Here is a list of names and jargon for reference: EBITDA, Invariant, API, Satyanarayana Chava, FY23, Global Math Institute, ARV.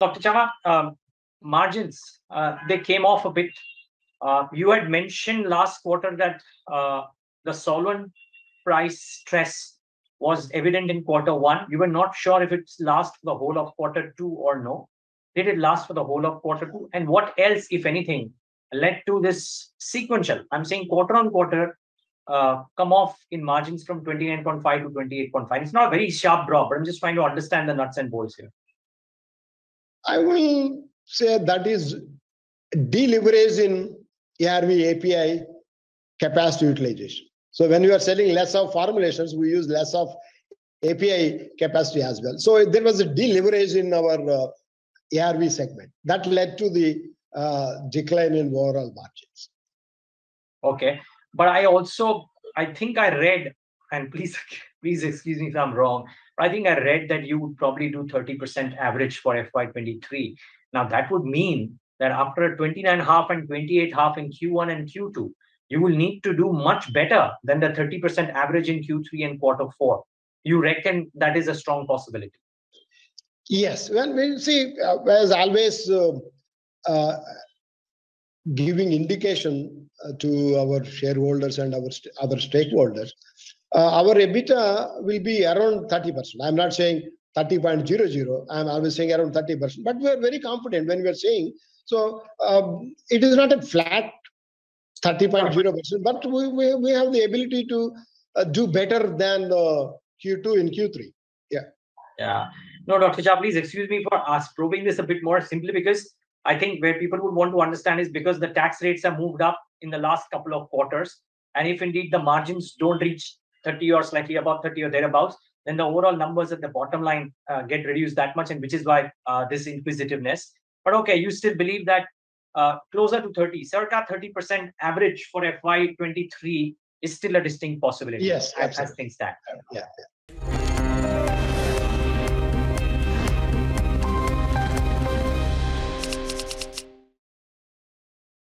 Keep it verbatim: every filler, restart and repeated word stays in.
Doctor Chama, um, margins, uh, they came off a bit. Uh, you had mentioned last quarter that uh, the solvent price stress was evident in quarter one. You were not sure if it's last for the whole of quarter two or no. Did it last for the whole of quarter two? And what else, if anything, led to this sequential, I'm saying quarter on quarter, uh, come off in margins from twenty-nine point five to twenty-eight point five? It's not a very sharp drop, but I'm just trying to understand the nuts and bolts here. I will say that is deleverage in A R V A P I capacity utilization. So when you are selling less of formulations, we use less of A P I capacity as well. So there was a deleverage in our uh, A R V segment that led to the uh, decline in overall margins. Okay, but I also, I think I read, and please, please excuse me if I'm wrong, I think I read that you would probably do thirty percent average for F Y twenty-three. Now that would mean that after twenty-nine point five and twenty-eight point five in Q one and Q two, you will need to do much better than the thirty percent average in Q three and quarter four. You reckon that is a strong possibility? Yes. Well, we'll see, uh, as always, uh, uh, giving indication uh, to our shareholders and our st other stakeholders, uh, our EBITDA will be around thirty percent. I'm not saying thirty point zero zero. I'm always saying around thirty percent. But we're very confident when we're saying, so um, it is not a flat thirty point zero percent, but we, we, we have the ability to uh, do better than uh, Q two and Q three. Yeah. Yeah. No, Doctor Chama, please excuse me for us probing this a bit more, simply because I think where people would want to understand is because the tax rates have moved up in the last couple of quarters. And if indeed the margins don't reach thirty or slightly above thirty or thereabouts, then the overall numbers at the bottom line uh, get reduced that much, and which is why uh, this inquisitiveness. But okay, you still believe that Uh, closer to thirty, circa thirty percent average for F Y twenty-three is still a distinct possibility. Yes, as, as things stand. Yeah.